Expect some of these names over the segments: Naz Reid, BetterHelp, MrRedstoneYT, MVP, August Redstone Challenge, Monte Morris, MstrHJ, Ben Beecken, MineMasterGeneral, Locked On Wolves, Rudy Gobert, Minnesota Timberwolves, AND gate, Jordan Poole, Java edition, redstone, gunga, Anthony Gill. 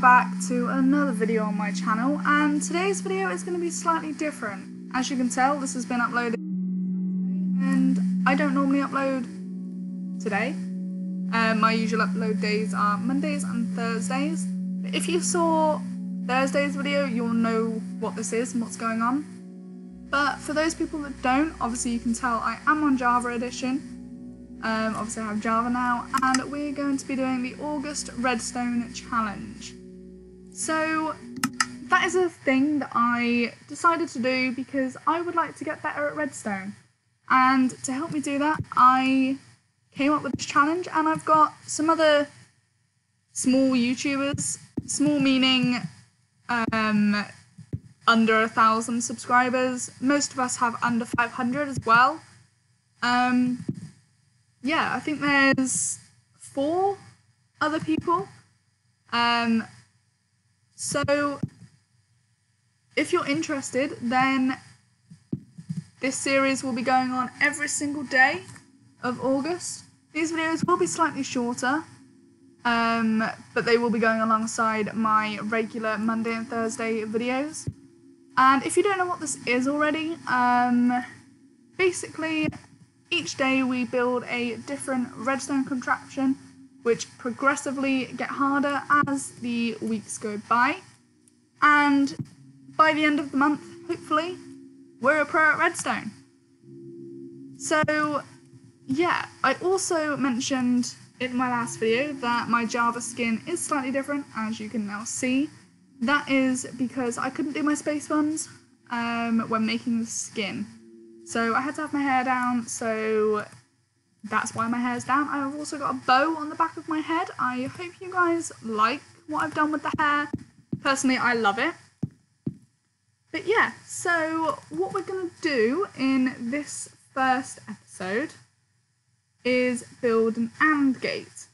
welcome back to another video on my channel, and today's video is going to be slightly different. As you can tell, this has been uploaded and I don't normally upload today. My usual upload days are Mondays and Thursdays, but if you saw Thursday's video you'll know what this is and what's going on. But for those people that don't, obviously you can tell I am on Java edition. Obviously I have Java now, and we're going to be doing the August Redstone Challenge. So that is a thing that I decided to do because I would like to get better at redstone, and to help me do that I came up with this challenge, and I've got some other small YouTubers, small meaning under 1,000 subscribers. Most of us have under 500 as well. Yeah, I think there's 4 other people. So if you're interested, then this series will be going on every single day of August. These videos will be slightly shorter, but they will be going alongside my regular Monday and Thursday videos. And if you don't know what this is already, basically each day we build a different redstone contraption, which progressively get harder as the weeks go by. And by the end of the month, hopefully, we're a pro at redstone. So yeah, I also mentioned in my last video that my Java skin is slightly different, as you can now see. That is because I couldn't do my space ones when making the skin. So I had to have my hair down, so that's why my hair's down. I've also got a bow on the back of my head. I hope you guys like what I've done with the hair. Personally, I love it. But yeah, so what we're going to do in this first episode is build an AND gate.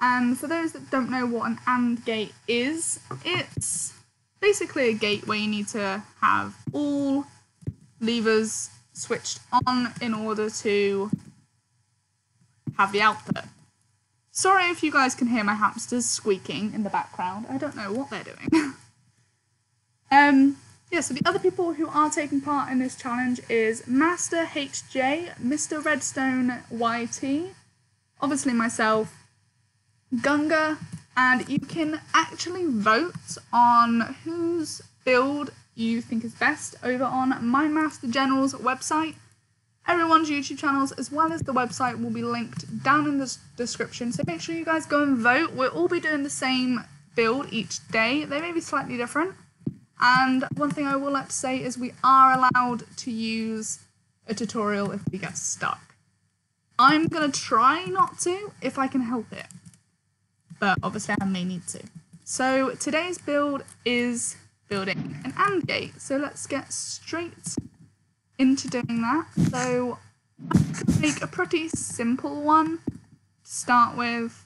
And for those that don't know what an AND gate is, it's basically a gate where you need to have all levers switched on in order to have the output. Sorry if you guys can hear my hamsters squeaking in the background. I don't know what they're doing. Yeah, so the other people who are taking part in this challenge is MstrHJ, MrRedstoneYT, obviously myself, Gunga, and you can actually vote on whose build you think is best over on my Master General's website. Everyone's YouTube channels as well as the website will be linked down in the description, so make sure you guys go and vote. We'll all be doing the same build each day. They may be slightly different. And one thing I will like to say is we are allowed to use a tutorial if we get stuck. I'm going to try not to if I can help it, but obviously I may need to. So today's build is building an AND gate, so let's get straight into doing that. So I'm going to make a pretty simple one to start with.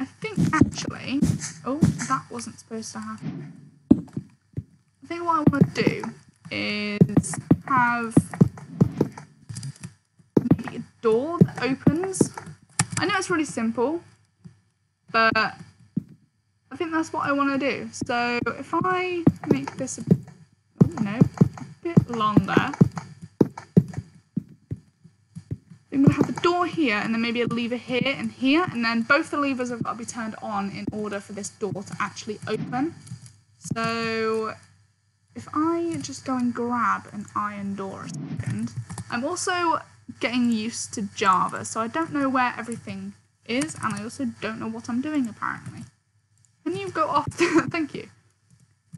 I think actually, oh, that wasn't supposed to happen. I think what I want to do is have maybe a door that opens. I know it's really simple, but I think that's what I want to do. So if I make this a bit longer, I'm going to have a door here and then maybe a lever here and here, and then both the levers have got to be turned on in order for this door to actually open. So if I just go and grab an iron door a second, I'm also getting used to Java, so I don't know where everything is, and I also don't know what I'm doing apparently. Can you go off? Thank you.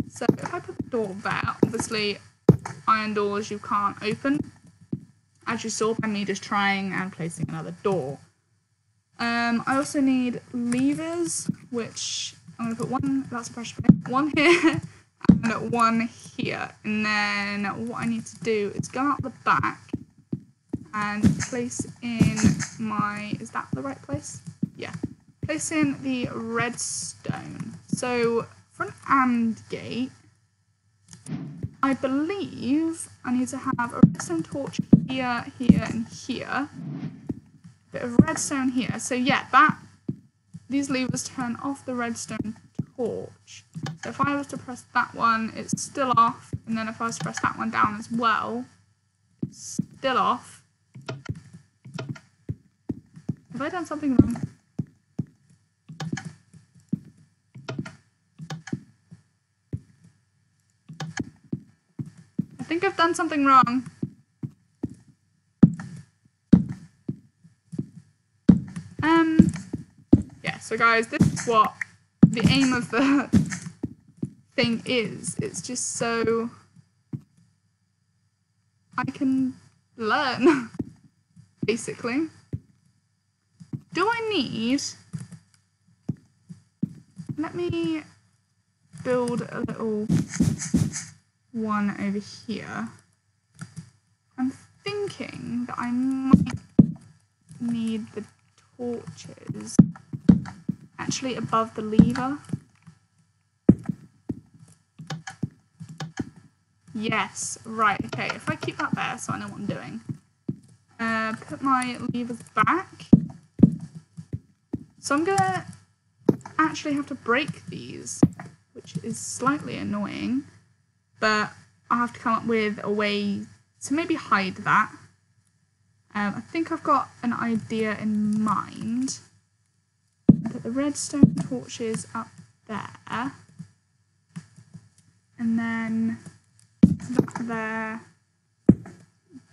So if I put the door there, obviously iron doors you can't open, as you saw by me just trying and placing another door. I also need levers, which I'm going to put one, that's a pressure plate, one here and one here. And then what I need to do is go out the back and place in my, is that the right place? Yeah. Place in the redstone. So for an AND gate, I believe I need to have a redstone torch here, here, and here. A bit of redstone here. So yeah, these levers turn off the redstone torch. So if I was to press that one, it's still off. And then if I was to press that one down as well, it's still off. Have I done something wrong? I think I've done something wrong. Yeah, so guys, this is what the aim of the thing is. It's just so I can learn, basically. Do I need... Let me build a little one over here. I'm thinking that I might need the torches actually above the lever. Yes, right, okay, if I keep that there so I know what I'm doing. Put my levers back. So I'm gonna actually have to break these, which is slightly annoying, but I have to come up with a way to maybe hide that. I think I've got an idea in mind. Put the redstone torches up there, and then that there.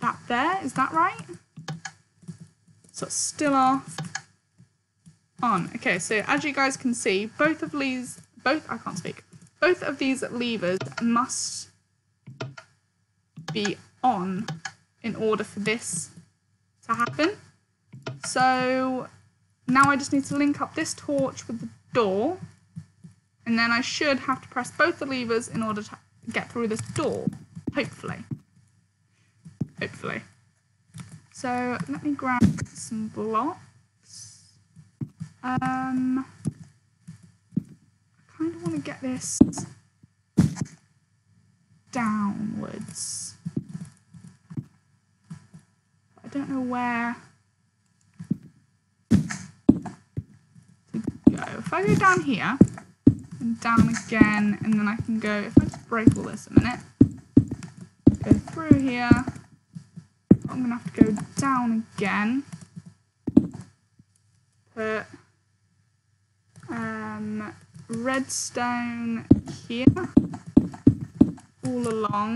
That there, is that right? So it's still off. On. Okay, so as you guys can see, both of these, both of these levers must be on in order for this to happen. So now I just need to link up this torch with the door, and then I should have to press both the levers in order to get through this door, hopefully. Hopefully. So let me grab some blocks. I kind of want to get this downwards. I don't know where to go. If I go down here and down again, and then I can go, if I just break all this a minute, go through here, I'm going to have to go down again, put redstone here all along,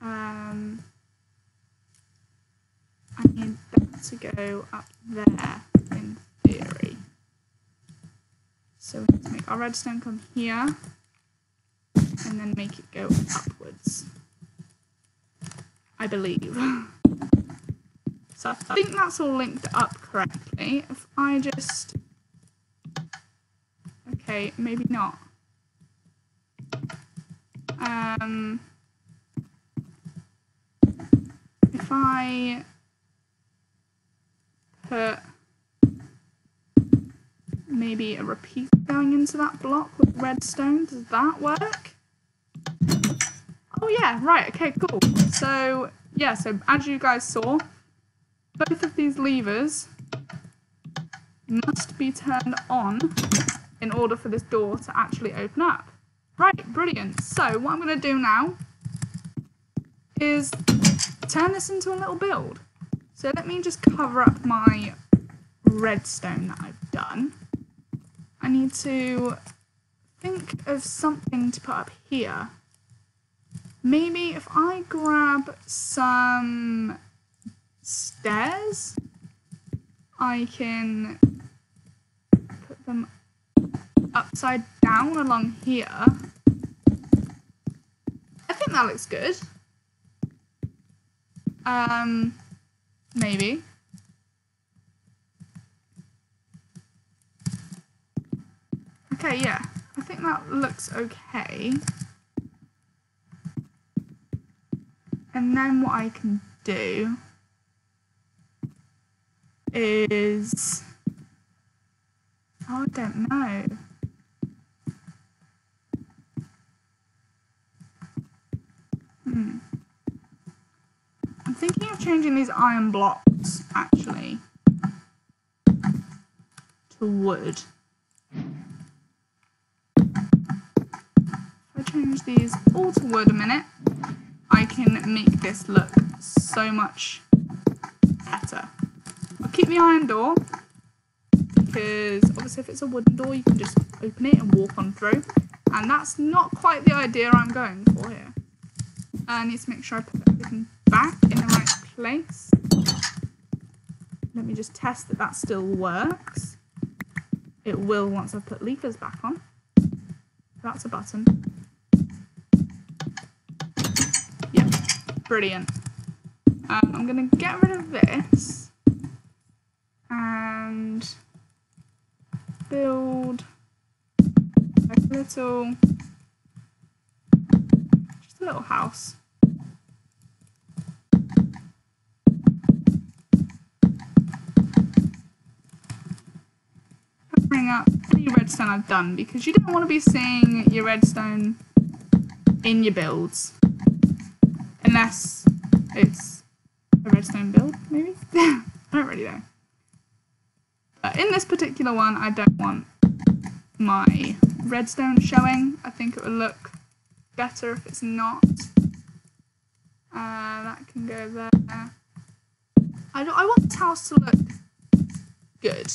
I need that to go up there in theory, so we have to make our redstone come here and then make it go upwards, I believe. So I think that's all linked up correctly. If I just... Okay, maybe not. If I put maybe a repeat going into that block with redstone, does that work? Oh yeah, right, okay, cool. So, yeah, so as you guys saw, both of these levers must be turned on in order for this door to actually open up. Right, brilliant. So what I'm going to do now is turn this into a little build. So let me just cover up my redstone that I've done. I need to think of something to put up here. Maybe if I grab some... stairs, I can put them upside down along here. I think that looks good. Maybe. Okay, yeah, I think that looks okay. And then what I can do is, I don't know. I'm thinking of changing these iron blocks actually to wood. change these all to wood a minute, I can make this look so much better. I'll keep the iron door, because obviously if it's a wooden door you can just open it and walk on through, and that's not quite the idea I'm going for here. I need to make sure I put everything back in the right place. Let me just test that that still works. It will once I've put leafers back on. That's a button. Yep, brilliant. I'm going to get rid of this and build like a little, just a little house. Up any redstone I've done, because you don't want to be seeing your redstone in your builds unless it's a redstone build, maybe. I don't really know, but in this particular one I don't want my redstone showing. I think it would look better if it's not. That can go there. I want this house to look good.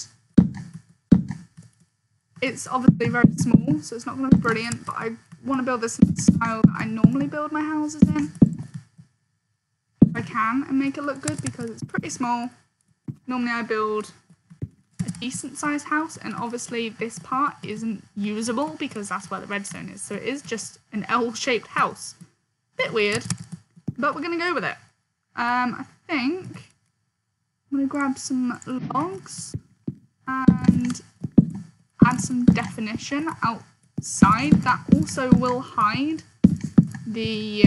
It's obviously very small, so it's not going to be brilliant, but I want to build this in the style that I normally build my houses in, if I can, and make it look good, because it's pretty small. Normally I build a decent sized house, and obviously this part isn't usable because that's where the redstone is, so it is just an L-shaped house. Bit weird, but we're going to go with it. I think I'm going to grab some logs and add some definition outside. That also will hide the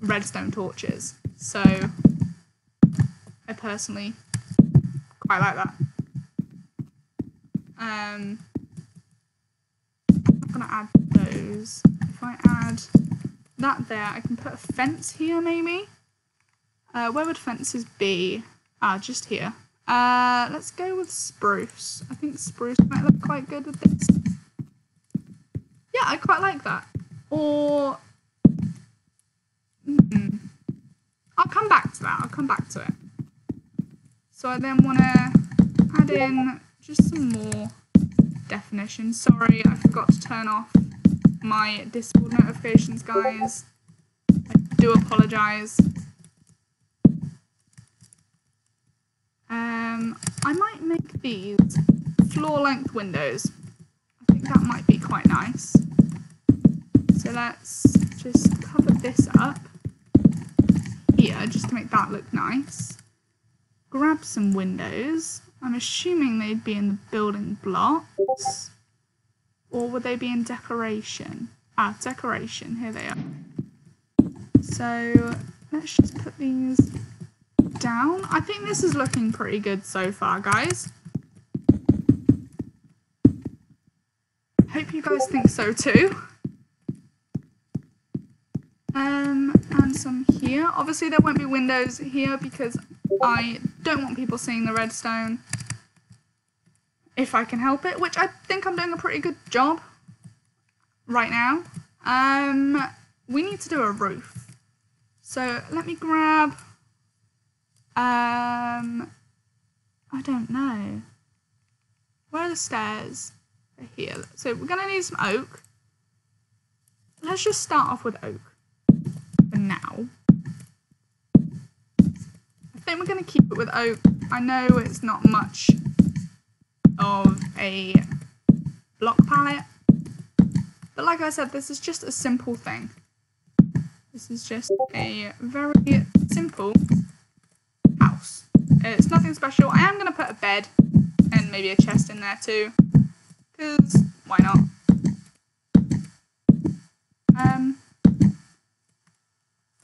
redstone torches, so I personally quite like that. I'm gonna add those. If I add that there, I can put a fence here maybe. Where would fences be? Ah, just here. Let's go with spruce. I think spruce might look quite good with this. Yeah, I quite like that. Or I'll come back to that. I'll come back to it. So I then want to add in just some more definition. Sorry, I forgot to turn off my Discord notifications, guys. I do apologise. I might make these floor-length windows. I think that might be quite nice. So let's just cover this up here, just to make that look nice. Grab some windows. I'm assuming they'd be in the building blocks. Or would they be in decoration? Ah, decoration. Here they are. So let's just put these down. I think this is looking pretty good so far, guys. Hope you guys think so too. And some here. Obviously there won't be windows here because I don't want people seeing the redstone if I can help it, which I think I'm doing a pretty good job right now. We need to do a roof. So let me grab I don't know. Where are the stairs? They're here. So we're going to need some oak. Let's just start off with oak for now. I think we're going to keep it with oak. I know it's not much of a block palette, but like I said, this is just a simple thing. This is just a very simple house. It's nothing special. I am going to put a bed and maybe a chest in there too, because why not?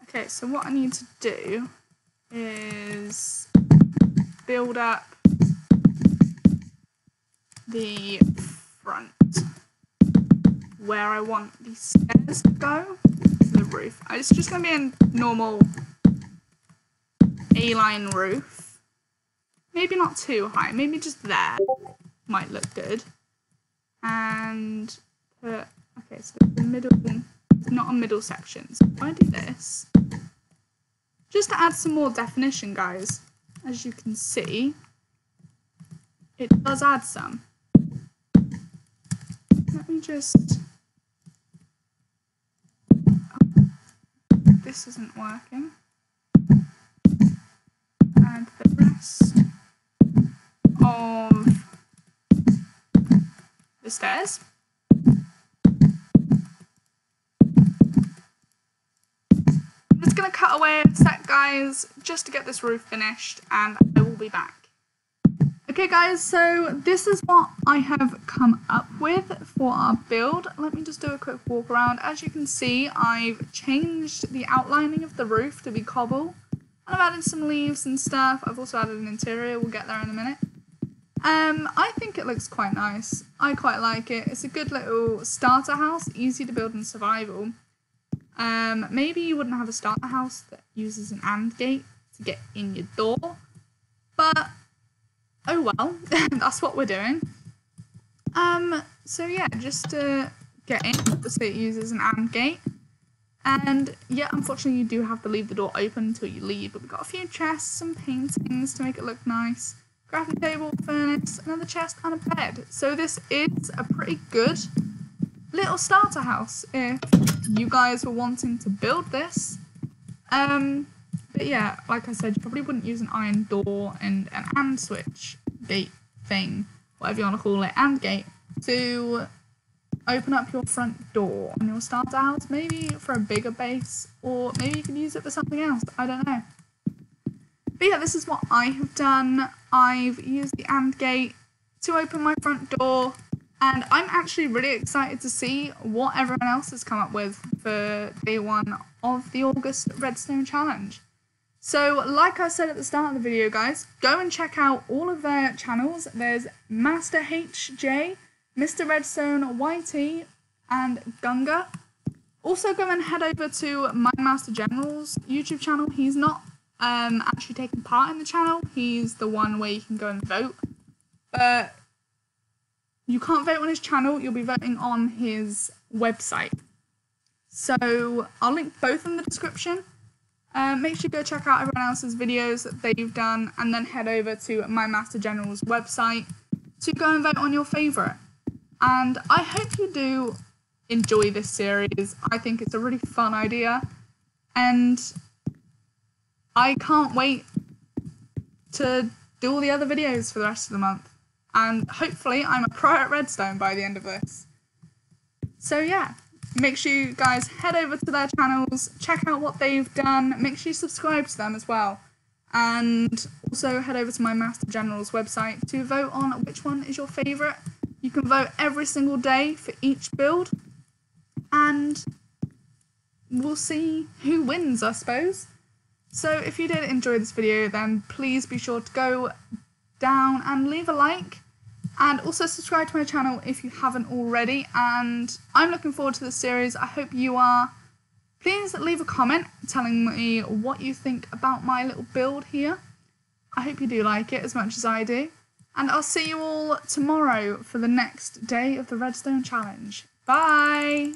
Okay, so what I need to do is build up the front where I want the stairs to go to the roof. It's just going to be a normal A-line roof, maybe not too high, maybe just there might look good, and put Okay, so the middle, it's not a middle section. So if I do this, just to add some more definition, guys, as you can see, it does add some. Let me just... oh, this isn't working. And the rest of the stairs. I'm just going to cut away a sec, guys, just to get this roof finished, and I will be back. Okay guys, so this is what I have come up with for our build. Let me just do a quick walk around. As you can see, I've changed the outlining of the roof to be cobble. And I've added some leaves and stuff. I've also added an interior, we'll get there in a minute. I think it looks quite nice. I quite like it. It's a good little starter house, easy to build in survival. Maybe you wouldn't have a starter house that uses an AND gate to get in your door, but oh well, that's what we're doing. So yeah, just to get in, obviously it uses an AND gate. And yeah, unfortunately you do have to leave the door open until you leave, but we've got a few chests, some paintings to make it look nice, crafting table, furnace, another chest, and a bed. So this is a pretty good little starter house if you guys were wanting to build this. But yeah, like I said, you probably wouldn't use an iron door and an AND switch gate thing, whatever you want to call it, AND gate, to open up your front door on your starter house, maybe for a bigger base, or maybe you could use it for something else, I don't know. But yeah, this is what I have done. I've used the AND gate to open my front door, and I'm actually really excited to see what everyone else has come up with for day one of the August Redstone Challenge. So, like I said at the start of the video, guys, go and check out all of their channels. There's MstrHJ, MrRedstoneYT, and Gunga. Also, go and head over to my Master General's YouTube channel. He's not actually taking part in the channel. He's the one where you can go and vote. But you can't vote on his channel. You'll be voting on his website. So, I'll link both in the description. Make sure you go check out everyone else's videos that they've done, and then head over to my Master General's website to go and vote on your favourite. And I hope you do enjoy this series. I think it's a really fun idea, and I can't wait to do all the other videos for the rest of the month. And hopefully I'm a pro at Redstone by the end of this. So yeah. Make sure you guys head over to their channels, check out what they've done, make sure you subscribe to them as well. And also head over to my Master General's website to vote on which one is your favourite. You can vote every single day for each build. And we'll see who wins, I suppose. So if you did enjoy this video, then please be sure to go down and leave a like. And also subscribe to my channel if you haven't already. And I'm looking forward to this series. I hope you are. Please leave a comment telling me what you think about my little build here. I hope you do like it as much as I do. And I'll see you all tomorrow for the next day of the Redstone Challenge. Bye!